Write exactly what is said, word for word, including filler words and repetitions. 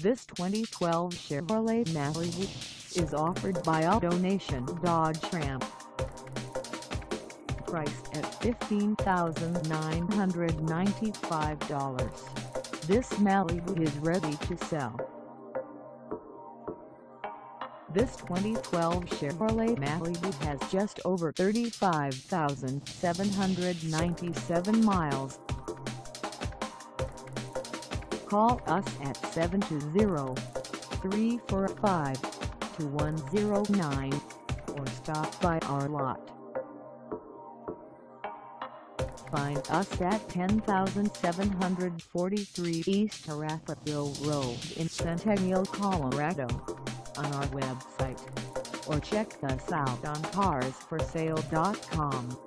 This twenty twelve Chevrolet Malibu is offered by AutoNation Dodge Ram. Priced at fifteen thousand nine hundred ninety-five dollars, this Malibu is ready to sell. This twenty twelve Chevrolet Malibu has just over thirty-five thousand seven hundred ninety-seven miles. Call us at seven two zero, three four five, two one zero nine or stop by our lot. Find us at ten thousand seven hundred forty-three East Arapahoe Road in Centennial, Colorado, on our website, or check us out on cars for sale dot com.